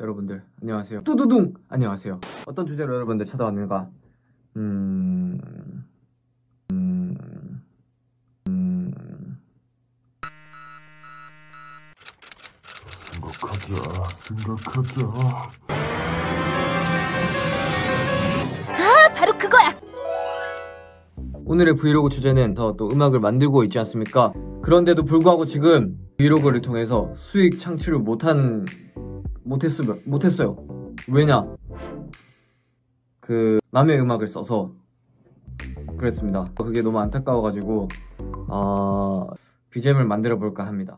여러분들 안녕하세요. 두두둥 안녕하세요. 어떤 주제로 여러분들 찾아왔는가? 생각하자. 아, 바로 그거야. 오늘의 브이로그 주제는 또 음악을 만들고 있지 않습니까? 그런데도 불구하고 지금 브이로그를 통해서 수익 창출을 못했어요. 왜냐? 남의 음악을 써서 그랬습니다. 그게 너무 안타까워가지고 BGM을 만들어 볼까 합니다.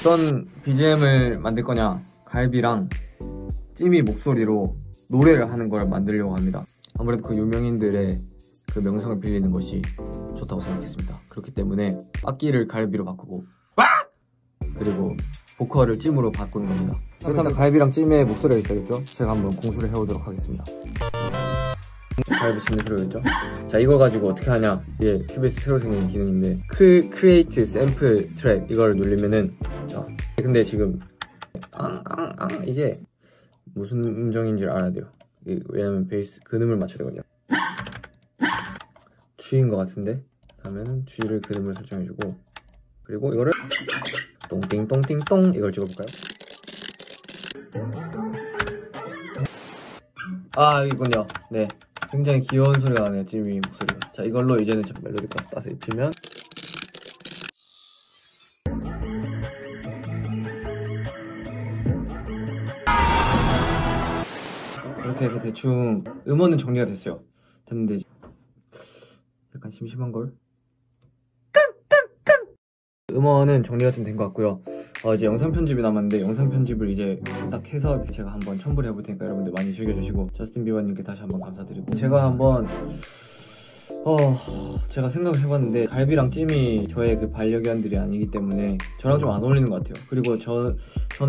어떤 BGM을 만들 거냐? 갈비랑 찜이 목소리로 노래를 하는 걸 만들려고 합니다. 아무래도 유명인들의 명성을 빌리는 것이 좋다고 생각했습니다. 그렇기 때문에 악기를 갈비로 바꾸고 그리고 보컬을 찜으로 바꾸는 겁니다. 그렇다면 갈비랑 찜의 목소리가 있어야겠죠? 제가 한번 공수를 해오도록 하겠습니다. 갈비 찜의 소리였죠? 자, 이걸 가지고 어떻게 하냐? 이게 큐베이스 새로 생긴 기능인데 크리에이트 샘플 트랙 이걸 누르면은, 자, 근데 지금 이게 무슨 음정인지를 알아야 돼요. 왜냐면 베이스 근음을 맞춰야 되거든요. G인 것 같은데? 다음에는 G를 그림으로 설정해주고, 그리고 이거를 똥띵똥띵똥 이걸 찍어볼까요? 아, 이군요. 네, 굉장히 귀여운 소리가 나네요. 찜이 목소리. 자, 이걸로 이제는 저 멜로디까지 따서 입히면 이렇게 해서 대충 음원은 정리가 됐어요. 됐는데 약간 심심한걸? 음원은 정리가 좀 된 것 같고요. 이제 영상 편집이 남았는데 영상 편집을 이제 딱 해서 제가 한번 첨부를 해볼 테니까 여러분들 많이 즐겨주시고, 저스틴 비버님께 다시 한번 감사드리고, 제가 한번 제가 생각을 해봤는데 갈비랑 찜이 저의 반려견들이 아니기 때문에 저랑 좀 안 어울리는 것 같아요. 그리고 저는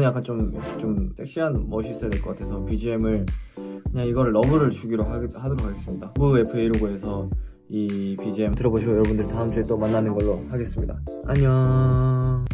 약간 좀 섹시한 멋이 있어야 될 것 같아서 BGM을 그냥 이걸 러브를 주기로 하도록 하겠습니다. 러브 FA로고에서 이 BGM 들어보시고 여러분들 다음주에 또 만나는 걸로 하겠습니다. 안녕.